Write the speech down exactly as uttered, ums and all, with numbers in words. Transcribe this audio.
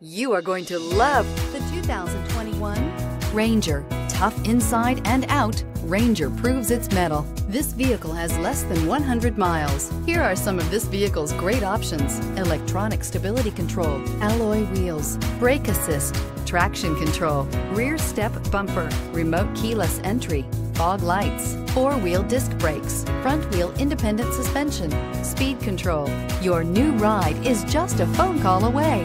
You are going to love the two thousand twenty-one Ranger. Tough inside and out, Ranger proves its mettle. This vehicle has less than one hundred miles. Here are some of this vehicle's great options: electronic stability control, alloy wheels, brake assist, traction control, rear step bumper, remote keyless entry, fog lights, four-wheel disc brakes, front-wheel independent suspension, speed control. Your new ride is just a phone call away.